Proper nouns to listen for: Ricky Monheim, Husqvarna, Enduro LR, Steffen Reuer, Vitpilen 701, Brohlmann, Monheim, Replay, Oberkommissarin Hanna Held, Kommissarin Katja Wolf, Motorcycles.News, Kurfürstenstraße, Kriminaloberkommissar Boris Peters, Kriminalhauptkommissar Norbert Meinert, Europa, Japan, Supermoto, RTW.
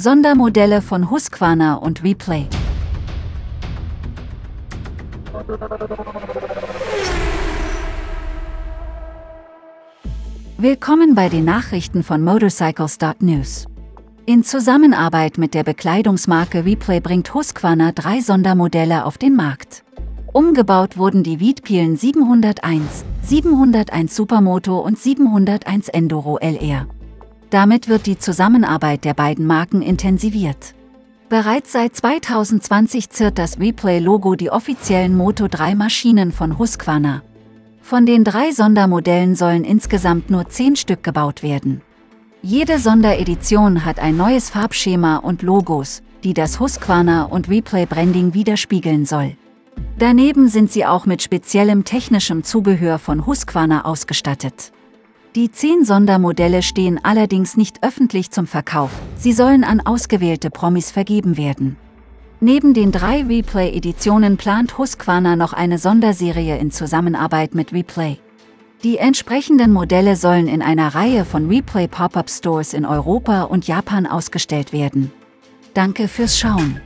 Sondermodelle von Husqvarna und Replay. Willkommen bei den Nachrichten von Motorcycles.News. In Zusammenarbeit mit der Bekleidungsmarke Replay bringt Husqvarna 3 Sondermodelle auf den Markt. Umgebaut wurden die Vitpilen 701, 701 Supermoto und 701 Enduro LR. Damit wird die Zusammenarbeit der beiden Marken intensiviert. Bereits seit 2020 ziert das Replay-Logo die offiziellen Moto3-Maschinen von Husqvarna. Von den 3 Sondermodellen sollen insgesamt nur 10 Stück gebaut werden. Jede Sonderedition hat ein neues Farbschema und Logos, die das Husqvarna- und Replay-Branding widerspiegeln soll. Daneben sind sie auch mit speziellem technischem Zubehör von Husqvarna ausgestattet. Die 10 Sondermodelle stehen allerdings nicht öffentlich zum Verkauf, sie sollen an ausgewählte Promis vergeben werden. Neben den 3 Replay-Editionen plant Husqvarna noch eine Sonderserie in Zusammenarbeit mit Replay. Die entsprechenden Modelle sollen in einer Reihe von Replay-Pop-Up-Stores in Europa und Japan ausgestellt werden. Danke fürs Schauen.